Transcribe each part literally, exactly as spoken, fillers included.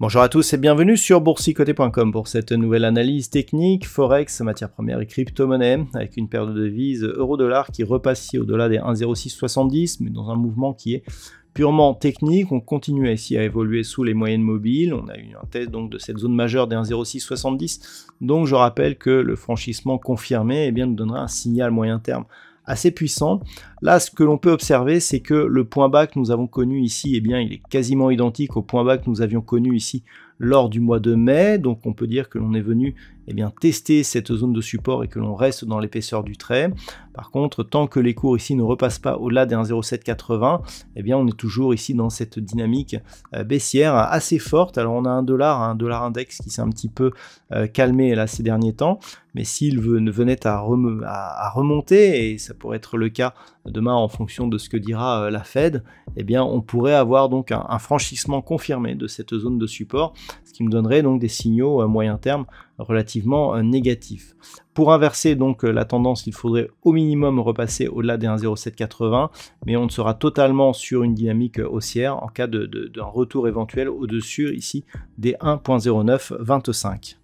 Bonjour à tous et bienvenue sur Boursikoter point com pour cette nouvelle analyse technique, forex, matières premières et crypto-monnaie, avec une paire de devises euro-dollar qui repasse au-delà des un virgule zéro six soixante-dix, mais dans un mouvement qui est purement technique. On continue ici à évoluer sous les moyennes mobiles. On a eu un test donc de cette zone majeure des un virgule zéro six soixante-dix. Donc je rappelle que le franchissement confirmé eh bien, nous donnera un signal moyen terme assez puissant. Là, ce que l'on peut observer, c'est que le point bas que nous avons connu ici, eh bien, il est quasiment identique au point bas que nous avions connu ici lors du mois de mai. Donc, on peut dire que l'on est venu eh bien, tester cette zone de support et que l'on reste dans l'épaisseur du trait. Par contre, tant que les cours ici ne repassent pas au-delà des un virgule zéro sept quatre-vingts, eh bien, on est toujours ici dans cette dynamique baissière assez forte. Alors, on a un dollar, un dollar index qui s'est un petit peu calmé là ces derniers temps, mais s'il venait à remonter, et ça pourrait être le cas demain en fonction de ce que dira la Fed, eh bien on pourrait avoir donc un, un franchissement confirmé de cette zone de support, ce qui me donnerait donc des signaux à moyen terme relativement négatifs. Pour inverser donc la tendance, il faudrait au minimum repasser au-delà des un virgule zéro sept quatre-vingts, mais on sera totalement sur une dynamique haussière en cas de, de, d'un retour éventuel au-dessus ici des un virgule zéro neuf vingt-cinq.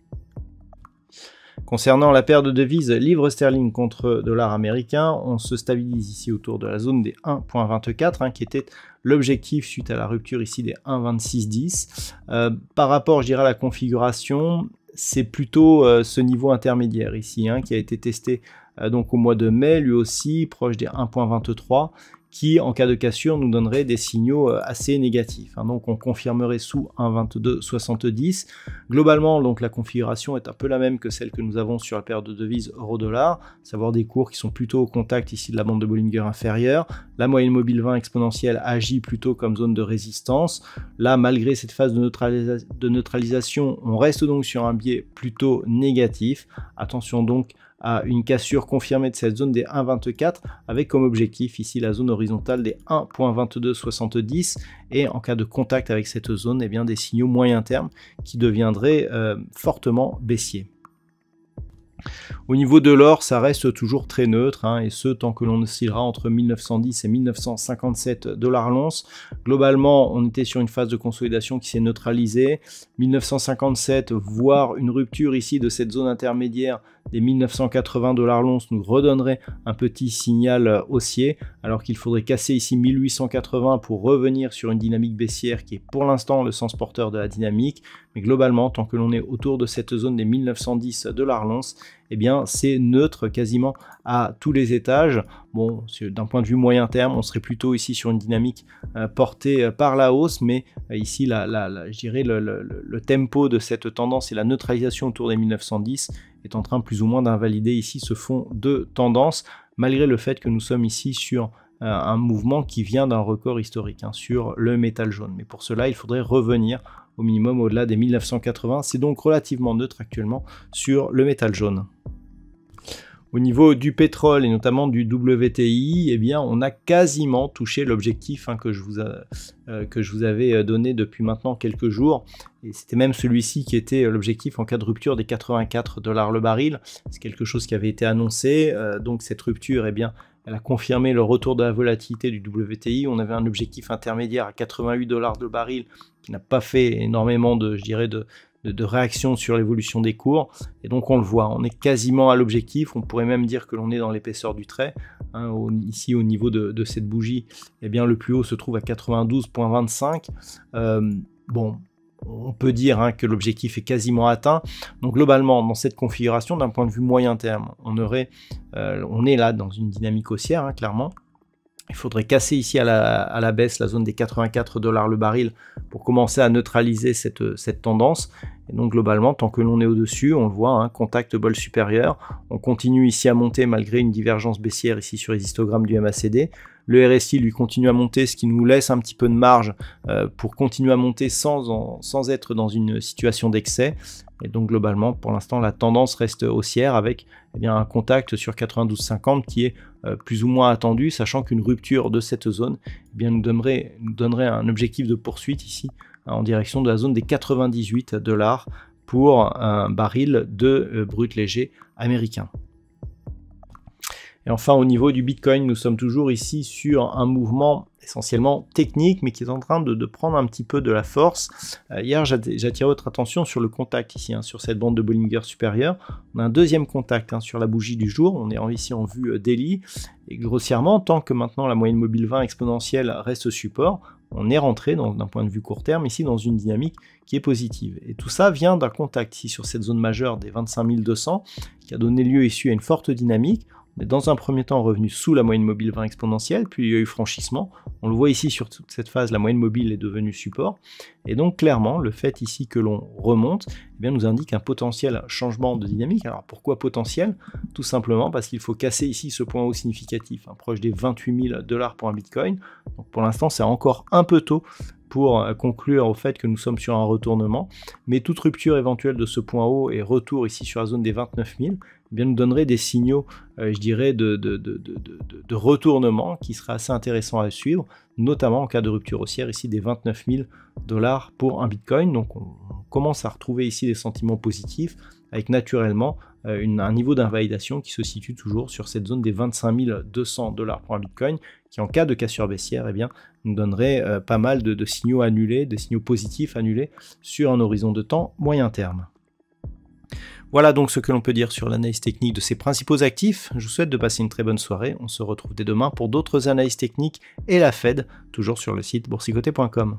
Concernant la paire de devises livre sterling contre dollar américain, on se stabilise ici autour de la zone des un virgule vingt-quatre hein, qui était l'objectif suite à la rupture ici des un virgule vingt-six dix. Euh, par rapport, je dirais, à la configuration, c'est plutôt euh, ce niveau intermédiaire ici hein, qui a été testé euh, donc au mois de mai, lui aussi proche des un virgule vingt-trois, qui en cas de cassure nous donnerait des signaux assez négatifs. Donc on confirmerait sous un virgule vingt-deux soixante-dix. Globalement, donc la configuration est un peu la même que celle que nous avons sur la paire de devises euro-dollar, savoir des cours qui sont plutôt au contact ici de la bande de Bollinger inférieure. La moyenne mobile vingt exponentielle agit plutôt comme zone de résistance. Là, malgré cette phase de, neutralisa de neutralisation, on reste donc sur un biais plutôt négatif. Attention donc à une cassure confirmée de cette zone des un virgule vingt-quatre avec comme objectif ici la zone horizontale des un virgule vingt-deux soixante-dix, et en cas de contact avec cette zone, eh bien, des signaux moyen terme qui deviendraient euh, fortement baissiers. Au niveau de l'or, ça reste toujours très neutre hein, et ce tant que l'on oscillera entre mille neuf cent dix et mille neuf cent cinquante-sept dollars l'once. Globalement, on était sur une phase de consolidation qui s'est neutralisée, mille neuf cent cinquante-sept, voire une rupture ici de cette zone intermédiaire des mille neuf cent quatre-vingts dollars l'once nous redonnerait un petit signal haussier, alors qu'il faudrait casser ici mille huit cent quatre-vingts pour revenir sur une dynamique baissière qui est pour l'instant le sens porteur de la dynamique. Mais globalement, tant que l'on est autour de cette zone des mille neuf cent dix dollars l'once, eh bien c'est neutre quasiment à tous les étages. Bon, d'un point de vue moyen terme, on serait plutôt ici sur une dynamique euh, portée par la hausse, mais euh, ici la, la, la, je dirais le, le, le tempo de cette tendance et la neutralisation autour des mille neuf cent dix est en train plus ou moins d'invalider ici ce fond de tendance, malgré le fait que nous sommes ici sur euh, un mouvement qui vient d'un record historique hein, sur le métal jaune. Mais pour cela, il faudrait revenir au minimum au-delà des mille neuf cent quatre-vingts. C'est donc relativement neutre actuellement sur le métal jaune. Au niveau du pétrole et notamment du W T I, eh bien, on a quasiment touché l'objectif hein, que, euh, que je vous avais donné depuis maintenant quelques jours. Et c'était même celui-ci qui était l'objectif en cas de rupture des quatre-vingt-quatre dollars le baril. C'est quelque chose qui avait été annoncé. Euh, donc cette rupture, eh bien, elle a confirmé le retour de la volatilité du W T I. On avait un objectif intermédiaire à quatre-vingt-huit dollars le baril qui n'a pas fait énormément de, je dirais, de... de réaction sur l'évolution des cours, et donc on le voit, on est quasiment à l'objectif. On pourrait même dire que l'on est dans l'épaisseur du trait hein, au, ici au niveau de, de cette bougie, et eh bien le plus haut se trouve à quatre-vingt-douze virgule vingt-cinq. Euh, bon, on peut dire hein, que l'objectif est quasiment atteint. Donc globalement, dans cette configuration, d'un point de vue moyen terme, on aurait euh, on est là dans une dynamique haussière hein, clairement. Il faudrait casser ici à la, à la baisse la zone des quatre-vingt-quatre dollars le baril pour commencer à neutraliser cette, cette tendance. Et donc globalement, tant que l'on est au-dessus, on le voit, hein, contact bol supérieur, on continue ici à monter malgré une divergence baissière ici sur les histogrammes du M A C D. Le R S I lui continue à monter, ce qui nous laisse un petit peu de marge euh, pour continuer à monter sans, en, sans être dans une situation d'excès. Et donc globalement, pour l'instant, la tendance reste haussière avec eh bien, un contact sur quatre-vingt-douze cinquante qui est euh, plus ou moins attendu, sachant qu'une rupture de cette zone eh bien, nous, donnerait, nous donnerait un objectif de poursuite ici hein, en direction de la zone des quatre-vingt-dix-huit dollars pour un baril de euh, brut léger américain. Et enfin, au niveau du Bitcoin, nous sommes toujours ici sur un mouvement essentiellement technique, mais qui est en train de, de prendre un petit peu de la force. Euh, hier, j'attirais votre attention sur le contact ici, hein, sur cette bande de Bollinger supérieure. On a un deuxième contact hein, sur la bougie du jour. On est ici en vue euh, daily. Et grossièrement, tant que maintenant la moyenne mobile vingt exponentielle reste support, on est rentré d'un point de vue court terme ici dans une dynamique qui est positive. Et tout ça vient d'un contact ici sur cette zone majeure des vingt-cinq mille deux cents qui a donné lieu ici à une forte dynamique. On est dans un premier temps revenu sous la moyenne mobile vingt exponentielle, puis il y a eu franchissement. On le voit ici sur toute cette phase, la moyenne mobile est devenue support. Et donc clairement, le fait ici que l'on remonte eh bien, nous indique un potentiel changement de dynamique. Alors pourquoi potentiel? Tout simplement parce qu'il faut casser ici ce point haut significatif, hein, proche des vingt-huit mille dollars pour un Bitcoin. Donc pour l'instant, c'est encore un peu tôt pour conclure au fait que nous sommes sur un retournement, mais toute rupture éventuelle de ce point haut et retour ici sur la zone des vingt-neuf mille eh bien, nous donnerait des signaux, euh, je dirais, de, de, de, de, de retournement qui sera assez intéressant à suivre, notamment en cas de rupture haussière ici des vingt-neuf mille dollars pour un Bitcoin. Donc on commence à retrouver ici des sentiments positifs avec naturellement euh, une, un niveau d'invalidation qui se situe toujours sur cette zone des vingt-cinq mille deux cents dollars pour un Bitcoin qui, en cas de cassure baissière, eh bien, nous donnerait euh, pas mal de, de signaux annulés, des signaux positifs annulés sur un horizon de temps moyen terme. Voilà donc ce que l'on peut dire sur l'analyse technique de ces principaux actifs. Je vous souhaite de passer une très bonne soirée. On se retrouve dès demain pour d'autres analyses techniques et la Fed, toujours sur le site Boursikoter point com.